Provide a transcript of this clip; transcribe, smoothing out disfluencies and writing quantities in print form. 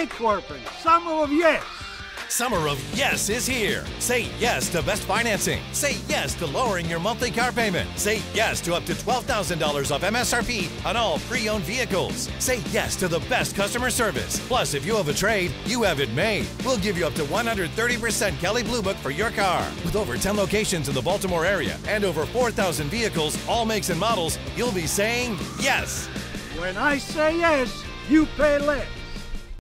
Incorporated. Summer of Yes. Summer of Yes is here. Say yes to best financing. Say yes to lowering your monthly car payment. Say yes to up to $12,000 off MSRP on all pre-owned vehicles. Say yes to the best customer service. Plus, if you have a trade, you have it made. We'll give you up to 130% Kelley Blue Book for your car. With over 10 locations in the Baltimore area and over 4,000 vehicles, all makes and models, you'll be saying yes. When I say yes, you pay less.